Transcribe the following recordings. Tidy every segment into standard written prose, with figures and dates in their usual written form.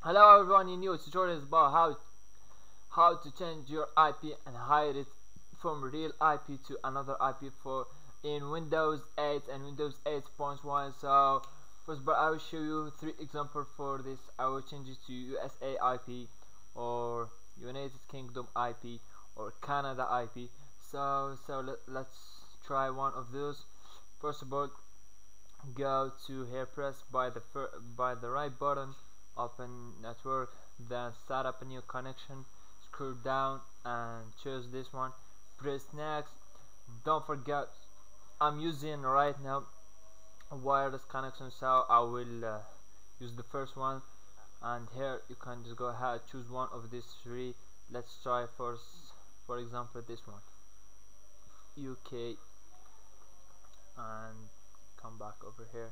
Hello everyone, in this tutorial is about how to change your IP and hide it from real IP to another IP for in Windows 8 and Windows 8.1. So first of all, I will show you three examples for this. I will change it to USA IP or United Kingdom IP or Canada IP. So let's try one of those. First of all, go to here, press by the right button, open network, then set up a new connection, scroll down and choose this one, press next. Don't forget, I'm using right now a wireless connection, so I will use the first one. And here you can just go ahead, choose one of these three. Let's try first, for example, this one, UK, and come back over here,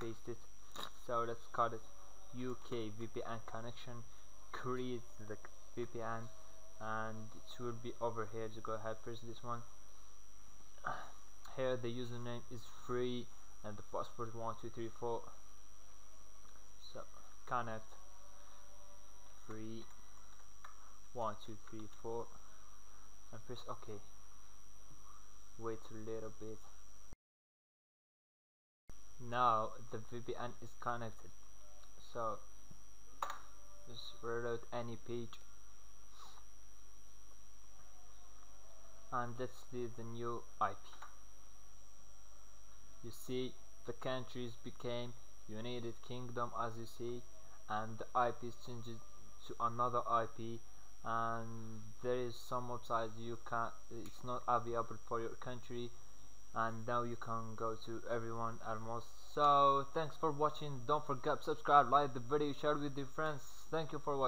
paste it. So let's cut it. UK VPN connection, create the VPN, and it will be over here. Just go ahead, press this one. Here the username is free and the password 1234. So connect free 1234 and press OK. Wait a little bit. Now the VPN is connected. So just reload any page and let's do the new IP. You see the countries became United Kingdom, as you see, and the IP is changed to another IP, and there is some websites you can't, it's not available for your country, and now you can go to everyone almost. So thanks for watching. Don't forget, subscribe, like the video, share with your friends. Thank you for watching.